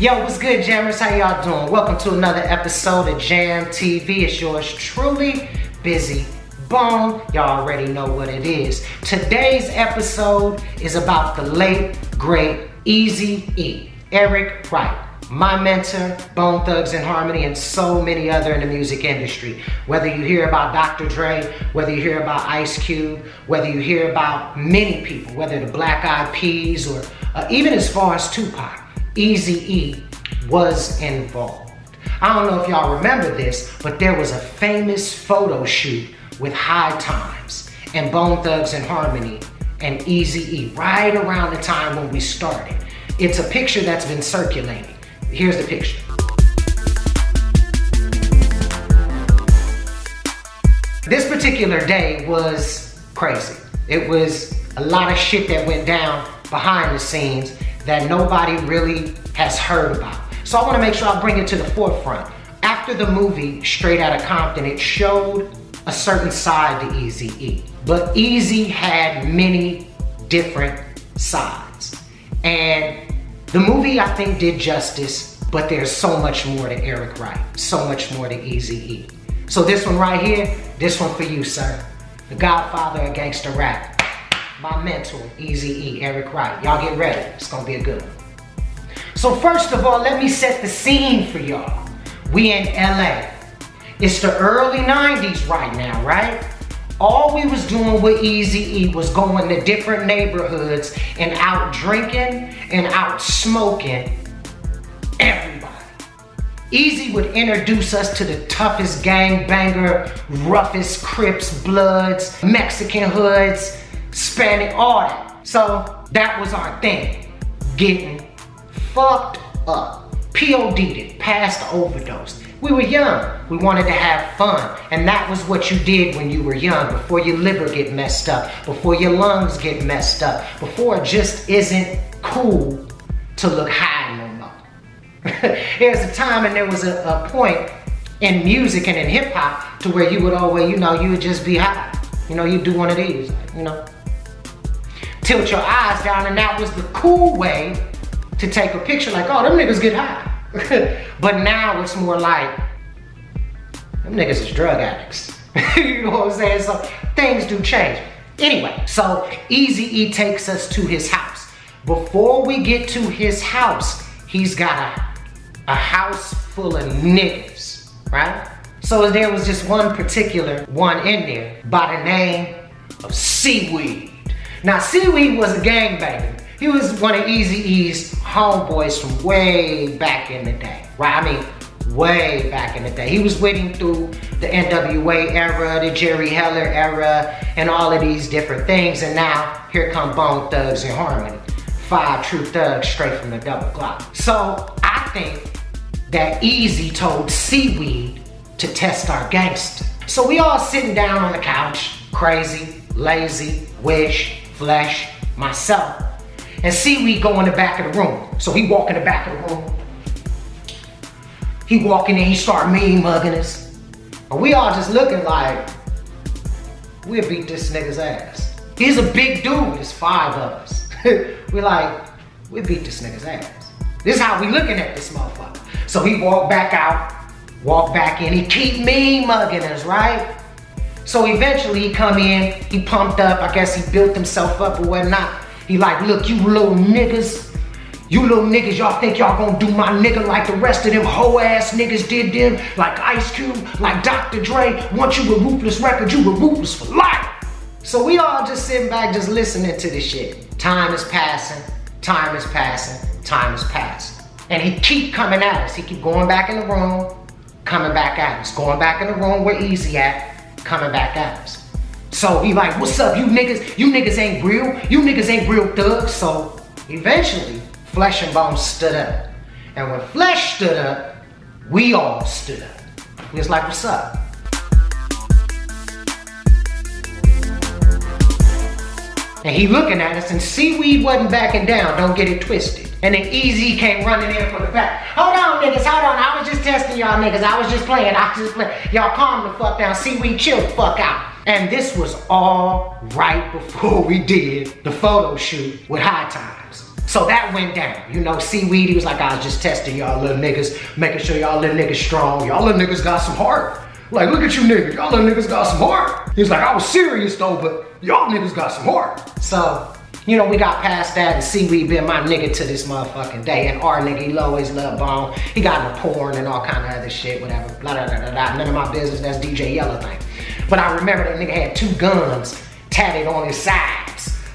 Yo, what's good, Jammers? How y'all doing? Welcome to another episode of Jam TV. It's yours truly, Bizzy Bone. Y'all already know what it is. Today's episode is about the late, great Eazy-E, Eric Wright. My mentor, Bone Thugs-N-Harmony, and so many other in the music industry. Whether you hear about Dr. Dre, whether you hear about Ice Cube, whether you hear about many people, whether the Black Eyed Peas or even as far as Tupac, Eazy-E was involved. I don't know if y'all remember this, but there was a famous photo shoot with High Times and Bone Thugs-N-Harmony and Eazy-E right around the time when we started. It's a picture that's been circulating. Here's the picture. This particular day was crazy. It was a lot of shit that went down behind the scenes that nobody really has heard about. So I want to make sure I bring it to the forefront. After the movie Straight Outta Compton, it showed a certain side to Eazy-E. But Eazy had many different sides. And the movie, I think, did justice, but there's so much more to Eric Wright, so much more to Eazy-E. So this one right here, this one for you, sir. The godfather of gangster rap, my mentor, Eazy-E, Eric Wright. Y'all get ready, it's gonna be a good one. So first of all, let me set the scene for y'all. We in LA. It's the early 90s right now, right? All we was doing with Eazy-E was going to different neighborhoods and out drinking and out smoking everybody. Eazy would introduce us to the toughest gangbanger, roughest Crips, Bloods, Mexican hoods, Spanish, all that. So that was our thing, getting fucked up, POD'd, passed the overdose. We were young, we wanted to have fun, and that was what you did when you were young, before your liver get messed up, before your lungs get messed up, before it just isn't cool to look high no more. There's a time and there was a point in music and in hip hop to where you would always, you know, you would just be high. You know, you do one of these, you know. Tilt your eyes down, and that was the cool way to take a picture, like, oh, them niggas get high. But now it's more like, them niggas is drug addicts. You know what I'm saying? So things do change. Anyway, so Eazy-E takes us to his house. Before we get to his house, he's got a house full of niggas, right? So there was just one particular one in there by the name of Seaweed. Now, Seaweed was a gangbanger. He was one of Eazy-E's homeboys from way back in the day, right? I mean, way back in the day. He was with him through the N.W.A. era, the Jerry Heller era, and all of these different things. And now, here come Bone Thugs-N-Harmony. 5 true thugs straight from the double Glock. So, I think that Eazy told Seaweed to test our gangster. So, we all sitting down on the couch, Krayzie, Layzie, Wish, Flesh, myself. And Seaweed go in the back of the room. So he walk in the back of the room. He walk in there, he start mean mugging us. And we all just looking like, we'll beat this nigga's ass. He's a big dude, there's 5 of us. We're like, we'll beat this nigga's ass. This is how we looking at this motherfucker. So he walk back out, walk back in, he keep mean mugging us, right? So eventually he come in, he pumped up, I guess he built himself up or whatnot. He like, look, you little niggas, y'all think y'all gonna do my nigga like the rest of them hoe ass niggas did them, like Ice Cube, like Dr. Dre. Once you were Ruthless Records, you were Ruthless for life. So we all just sitting back, just listening to this shit. Time is passing, time is passing, time is passing. And he keep coming at us. He keep going back in the room, coming back at us. Going back in the room, we're easy at, coming back at us. So he like, what's up, you niggas? You niggas ain't real. You niggas ain't real thugs. So eventually, Flesh and Bone stood up. And when Flesh stood up, we all stood up. We was like, what's up? And he looking at us, and Seaweed wasn't backing down. Don't get it twisted. And then Eazy came running in from the back. Hold on, niggas, hold on. I was just testing y'all niggas. I was just playing. Y'all calm the fuck down. Seaweed, chill the fuck out. And this was all right before we did the photo shoot with High Times. So that went down, you know. Seaweed, he was like, I was just testing y'all little niggas, making sure y'all little niggas strong. Y'all little niggas got some heart. Like, look at you niggas, y'all little niggas got some heart. He was like, I was serious though, but y'all niggas got some heart. So, you know, we got past that, and Seaweed been my nigga to this motherfucking day. And our nigga, he always loved Bone. He got into porn and all kind of other shit, whatever, blah, blah, blah, blah. None of my business, that's DJ Yellow thing. But I remember that nigga had two guns tatted on his sides.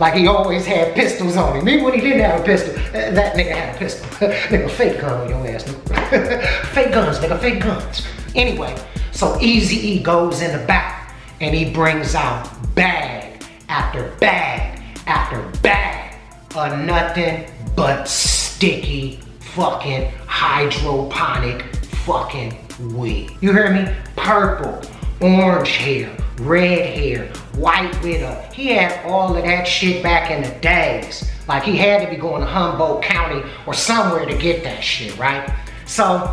Like, he always had pistols on him. Even when he didn't have a pistol, that nigga had a pistol. Nigga, fake gun on your ass, nigga. Fake guns, nigga, fake guns. Anyway, so Eazy-E goes in the back and he brings out bag after bag after bag of nothing but sticky fucking hydroponic fucking weed. You hear me? Purple, orange hair, red hair, white widow. He had all of that shit back in the days. Like, he had to be going to Humboldt County or somewhere to get that shit, right? So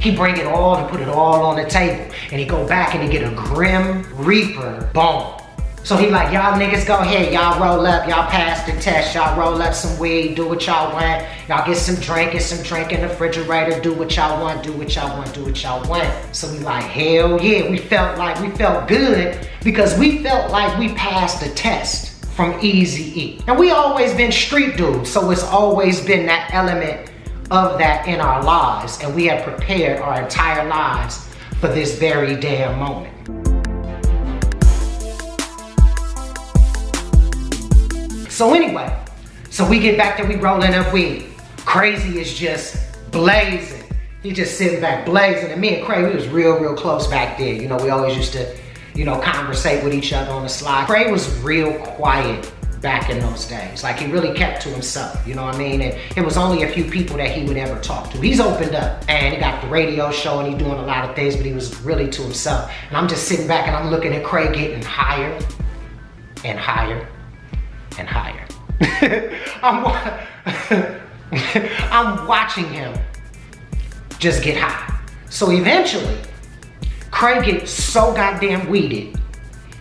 he bring it all and put it all on the table. And he go back and he get a Grim Reaper bone. So he like, y'all niggas go ahead, y'all roll up, y'all pass the test, y'all roll up some weed, do what y'all want. Y'all get some drink in the refrigerator, do what y'all want, do what y'all want, do what y'all want. So we like, hell yeah, we felt good because we felt like we passed the test from Eazy-E. And we always been street dudes, so it's always been that element of that in our lives. And we have prepared our entire lives for this very damn moment. So anyway, so we get back there, we rolling up weed. Krayzie is just blazing. He just sitting back blazing. And me and Craig, we was real, real close back then. You know, we always used to, you know, conversate with each other on the slide. Craig was real quiet back in those days. Like, he really kept to himself, you know what I mean? And it was only a few people that he would ever talk to. He's opened up and he got the radio show and he's doing a lot of things, but he was really to himself. And I'm just sitting back and I'm looking at Craig getting higher and higher and higher. I'm watching him just get high. So eventually, Craig gets so goddamn weeded,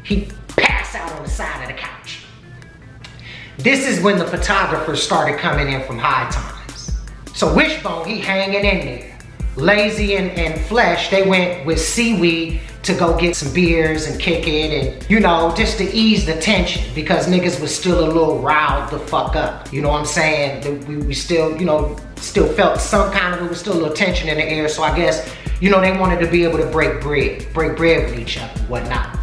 he passed out on the side of the couch. This is when the photographers started coming in from High Times. So Wishbone, he hanging in there. Layzie and Flesh, they went with Seaweed to go get some beers and kick it, and you know, just to ease the tension, because niggas was still a little riled the fuck up. You know what I'm saying? We still, you know, still felt some kind of, it was still a little tension in the air. So I guess, you know, they wanted to be able to break bread with each other and whatnot.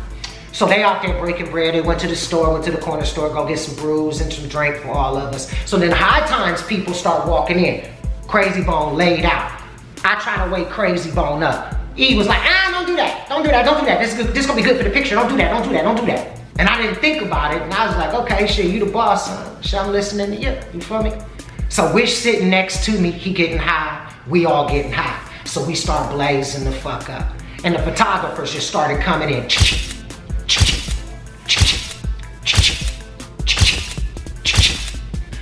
So they out there breaking bread. They went to the store, went to the corner store, go get some brews and some drink for all of us. So then High Times people start walking in. Krayzie Bone laid out. I try to wake Krayzie Bone up. He was like, ah, don't do that, don't do that, don't do that. This gonna be good for the picture, don't do that, don't do that, don't do that. And I didn't think about it, and I was like, okay, shit, you the boss, son. Shit, I'm listening to you, you feel me? So Wish sitting next to me, he getting high, we all getting high. So we start blazing the fuck up. And the photographers just started coming in.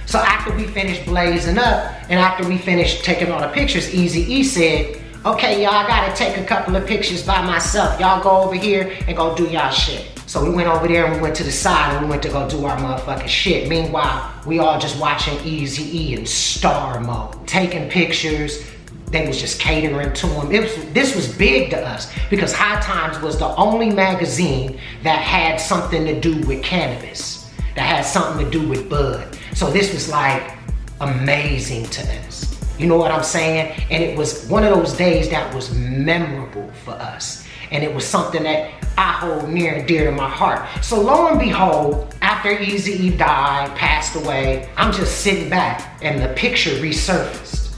So after we finished blazing up, and after we finished taking all the pictures, Eazy-E said, okay, y'all, I gotta take a couple of pictures by myself. Y'all go over here and go do y'all shit. So we went over there and we went to the side and we went to go do our motherfucking shit. Meanwhile, we all just watching Eazy-E in star mode, taking pictures. They was just catering to him. This was big to us because High Times was the only magazine that had something to do with cannabis, that had something to do with bud. So this was like amazing to us. You know what I'm saying? And it was one of those days that was memorable for us. And it was something that I hold near and dear to my heart. So lo and behold, after Eazy-E died, passed away, I'm just sitting back and the picture resurfaced.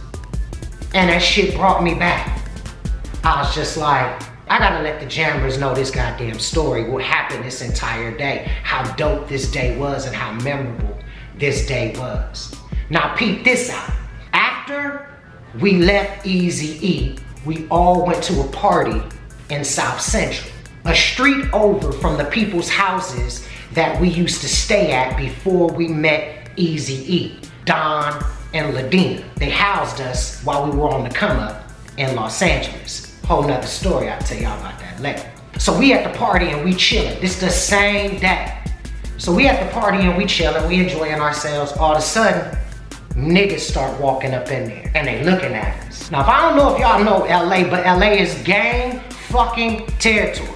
And that shit brought me back. I was just like, I gotta let the jammers know this goddamn story, what happened this entire day, how dope this day was and how memorable this day was. Now peep this out. After we left Eazy-E, we all went to a party in South Central, a street over from the people's houses that we used to stay at before we met Eazy-E. Don and Ladina, they housed us while we were on the come up in Los Angeles. Whole nother story, I'll tell y'all about that later. So we at the party and we chilling, this the same day. So we at the party and we chilling, we enjoying ourselves, all of a sudden, niggas start walking up in there and they looking at us. Now, if I don't know if y'all know LA, but LA is gang fucking territory.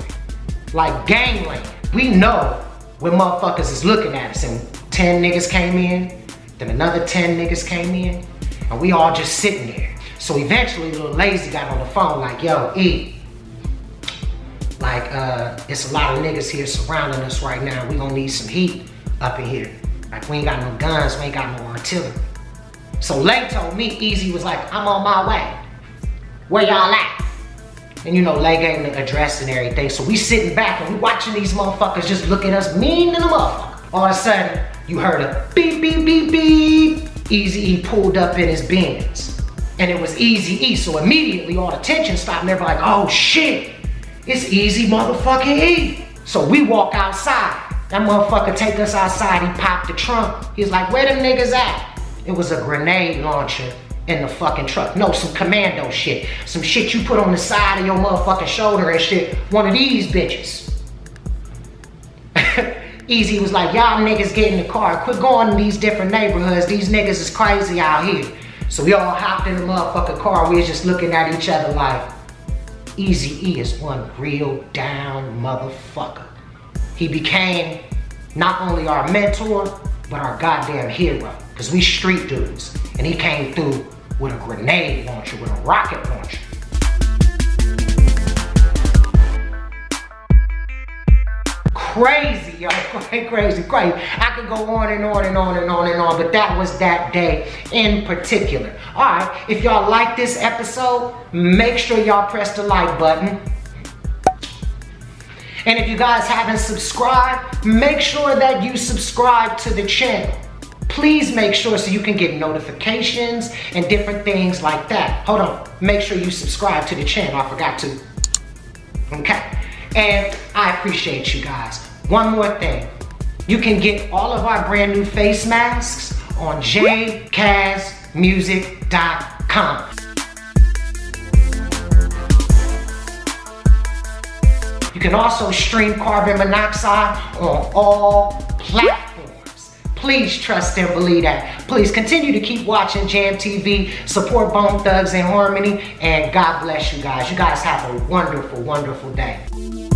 Like gangland. We know when motherfuckers is looking at us, and 10 niggas came in, then another 10 niggas came in, and we all just sitting there. So eventually little Layzie got on the phone like, yo, E, like it's a lot of niggas here surrounding us right now. We gonna need some heat up in here. Like, we ain't got no guns, we ain't got no artillery. So Lay told me, Easy was like, I'm on my way. Where y'all at? And you know, Lay gave him the address and everything. So we sitting back and we watching these motherfuckers just look at us mean than a motherfucker. All of a sudden, you heard a beep, beep, beep, beep. Eazy-E pulled up in his Benz. And it was Eazy-E, so immediately all the tension stopped and everybody like, oh shit, it's Easy motherfucking E. So we walk outside. That motherfucker take us outside, he popped the trunk. He's like, where them niggas at? It was a grenade launcher in the fucking truck. No, some commando shit. Some shit you put on the side of your motherfucking shoulder and shit. One of these bitches. Easy was like, y'all niggas get in the car. Quit going to these different neighborhoods. These niggas is crazy out here. So we all hopped in the motherfucking car. We was just looking at each other like, Eazy-E is one real down motherfucker. He became not only our mentor, but our goddamn hero. Because we street dudes. And he came through with a grenade launcher, with a rocket launcher. Krayzie, yo. Krayzie, Krayzie. I could go on and on and on and on and on, but that was that day in particular. All right, if y'all like this episode, make sure y'all press the like button. And if you guys haven't subscribed, make sure that you subscribe to the channel. Please make sure so you can get notifications and different things like that. Hold on, make sure you subscribe to the channel. I forgot to. Okay, and I appreciate you guys. One more thing. You can get all of our brand new face masks on jcassmusic.com. You can also stream Carbon Monoxide on all platforms. Please trust and believe that. Please continue to keep watching Jam TV, support Bone Thugs-N-Harmony, and God bless you guys. You guys have a wonderful, wonderful day.